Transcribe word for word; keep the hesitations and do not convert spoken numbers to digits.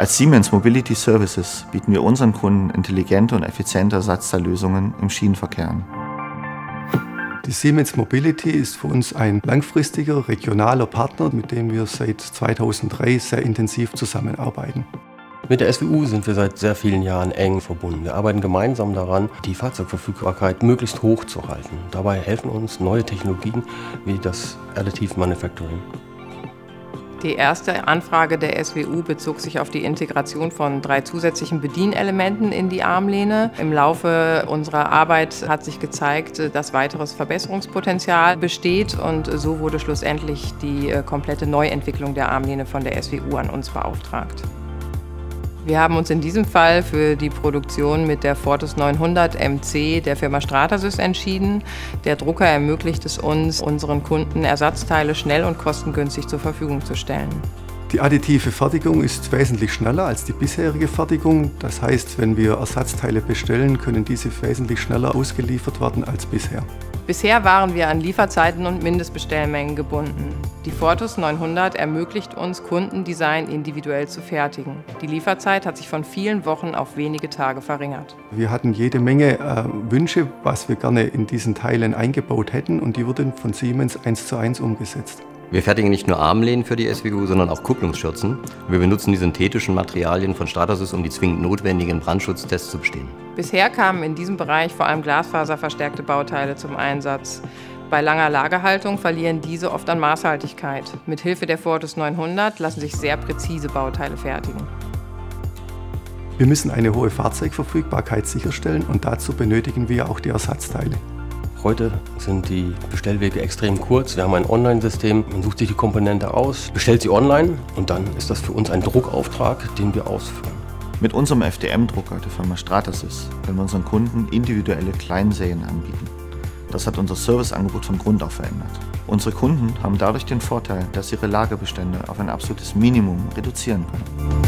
Als Siemens Mobility Services bieten wir unseren Kunden intelligente und effiziente Ersatzteillösungen im Schienenverkehr an. Die Siemens Mobility ist für uns ein langfristiger regionaler Partner, mit dem wir seit zweitausenddrei sehr intensiv zusammenarbeiten. Mit der S W U sind wir seit sehr vielen Jahren eng verbunden. Wir arbeiten gemeinsam daran, die Fahrzeugverfügbarkeit möglichst hoch zu halten. Dabei helfen uns neue Technologien wie das Additive Manufacturing. Die erste Anfrage der S W U bezog sich auf die Integration von drei zusätzlichen Bedienelementen in die Armlehne. Im Laufe unserer Arbeit hat sich gezeigt, dass weiteres Verbesserungspotenzial besteht, und so wurde schlussendlich die komplette Neuentwicklung der Armlehne von der S W U an uns beauftragt. Wir haben uns in diesem Fall für die Produktion mit der Fortus neunhundert M C der Firma Stratasys entschieden. Der Drucker ermöglicht es uns, unseren Kunden Ersatzteile schnell und kostengünstig zur Verfügung zu stellen. Die additive Fertigung ist wesentlich schneller als die bisherige Fertigung. Das heißt, wenn wir Ersatzteile bestellen, können diese wesentlich schneller ausgeliefert werden als bisher. Bisher waren wir an Lieferzeiten und Mindestbestellmengen gebunden. Die Fortus neunhundert ermöglicht uns, Kundendesign individuell zu fertigen. Die Lieferzeit hat sich von vielen Wochen auf wenige Tage verringert. Wir hatten jede Menge äh, Wünsche, was wir gerne in diesen Teilen eingebaut hätten, und die wurden von Siemens eins zu eins umgesetzt. Wir fertigen nicht nur Armlehnen für die S W U, sondern auch Kupplungsschürzen. Wir benutzen die synthetischen Materialien von Stratasys, um die zwingend notwendigen Brandschutztests zu bestehen. Bisher kamen in diesem Bereich vor allem glasfaserverstärkte Bauteile zum Einsatz. Bei langer Lagerhaltung verlieren diese oft an Maßhaltigkeit. Mithilfe der Fortus neunhundert lassen sich sehr präzise Bauteile fertigen. Wir müssen eine hohe Fahrzeugverfügbarkeit sicherstellen, und dazu benötigen wir auch die Ersatzteile. Heute sind die Bestellwege extrem kurz. Wir haben ein Online-System, man sucht sich die Komponente aus, bestellt sie online, und dann ist das für uns ein Druckauftrag, den wir ausführen. Mit unserem F D M-Drucker der Firma Stratasys können wir unseren Kunden individuelle Kleinserien anbieten. Das hat unser Serviceangebot von Grund auf verändert. Unsere Kunden haben dadurch den Vorteil, dass sie ihre Lagerbestände auf ein absolutes Minimum reduzieren können.